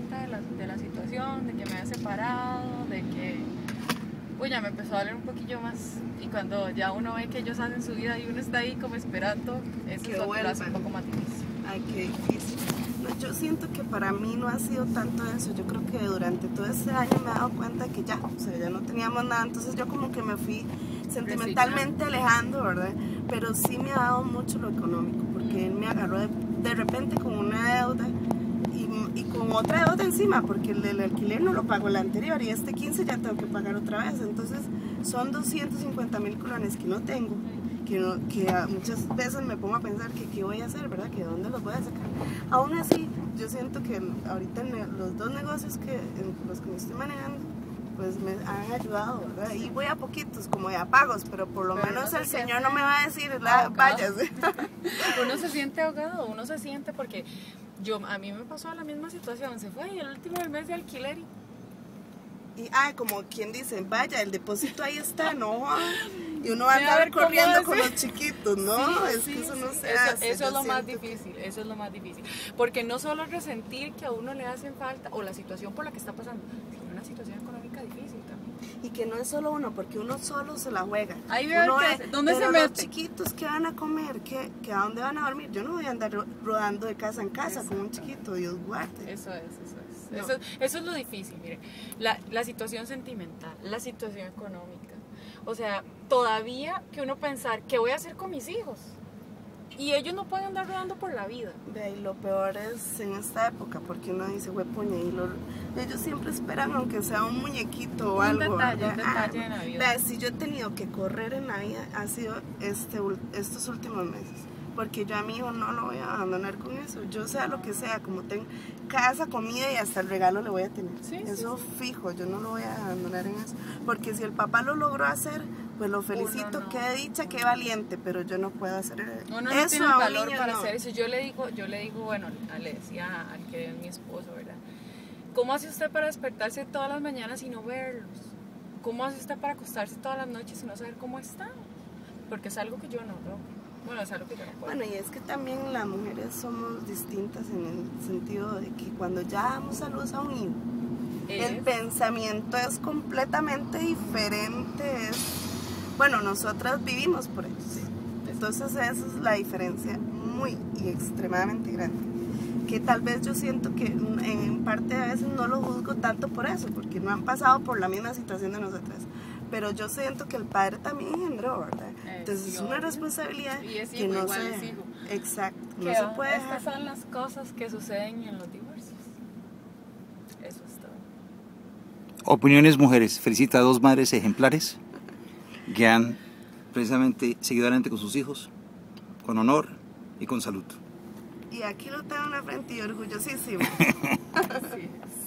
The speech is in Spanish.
cuenta de la situación, de que me había separado, de que uy, ya me empezó a doler un poquillo más. Y cuando ya uno ve que ellos hacen su vida y uno está ahí como esperando, eso es lo que lo hace un poco más difícil. Ay, qué difícil. No, yo siento que para mí no ha sido tanto eso. Yo creo que durante todo este año me he dado cuenta que ya, o sea, ya no teníamos nada. Entonces yo como que me fui sentimentalmente alejando, ¿verdad? Pero sí me ha dado mucho lo económico, porque él me agarró de repente con una deuda y con otra deuda encima, porque el alquiler no lo pago el anterior y este 15 ya tengo que pagar otra vez. Entonces son 250.000 colones que no tengo, que muchas veces me pongo a pensar que qué voy a hacer, ¿verdad? Que dónde los voy a sacar. Aún así, yo siento que ahorita los dos negocios los que me estoy manejando, pues me han ayudado, ¿verdad? Y voy a poquitos, como de apagos, pero por lo menos el Señor no me va a decir, váyase. Uno se siente ahogado, uno se siente porque a mí me pasó la misma situación, se fue y el último del mes de alquiler y como quien dice, vaya, el depósito ahí está, ¿no? Y uno va a andar corriendo con los chiquitos, ¿no? Sí, es que eso no se hace. Eso es lo más difícil, eso es lo más difícil. Porque no solo resentir que a uno le hacen falta, o la situación por la que está pasando, sino una situación económica difícil también. Y que no es solo uno, porque uno solo se la juega. Ahí uno ve, ¿dónde se mete? Los chiquitos, ¿qué van a comer? ¿Qué a dónde van a dormir? Yo no voy a andar rodando de casa en casa. Exacto. Con un chiquito, Dios guarde. Eso es, eso es. No. Eso es lo difícil, mire. La situación sentimental, la situación económica. O sea, todavía que uno pensar, ¿qué voy a hacer con mis hijos? Y ellos no pueden andar rodando por la vida. Y lo peor es en esta época, porque uno dice, güey, puñe, ellos siempre esperan, aunque sea un muñequito o algo. Un detalle de Navidad. Si yo he tenido que correr en la vida, ha sido estos últimos meses. Porque yo a mi hijo no lo voy a abandonar con eso. Yo sea lo que sea, como tengo casa, comida y hasta el regalo le voy a tener. Sí, fijo, yo no lo voy a abandonar en eso. Porque si el papá lo logró hacer, pues lo felicito, qué dicha, qué valiente, pero yo no puedo hacer eso. Uno no tiene el valor para hacer eso. Yo le digo, bueno, le decía al que es mi esposo, ¿verdad? ¿Cómo hace usted para despertarse todas las mañanas y no verlos? ¿Cómo hace usted para acostarse todas las noches y no saber cómo están? Porque es algo que yo no logro. Bueno, es algo que yo no puedo. Bueno, y es que también las mujeres somos distintas en el sentido de que cuando ya damos a luz a un hijo, el pensamiento es completamente diferente. Bueno, nosotras vivimos por ellos, ¿sí? Entonces esa es la diferencia muy y extremadamente grande. Que tal vez yo siento que en parte a veces no lo juzgo tanto por eso, porque no han pasado por la misma situación de nosotras. Pero yo siento que el padre también engendró, ¿verdad? Entonces es una responsabilidad que no se... Exacto, no se puede dejar. Estas son las cosas que suceden en los divorcios. Eso es todo. Opiniones Mujeres felicita a dos madres ejemplares que han precisamente seguido adelante con sus hijos, con honor y con salud. Y aquí lo tengo en la frente y orgullosísimo. Así es.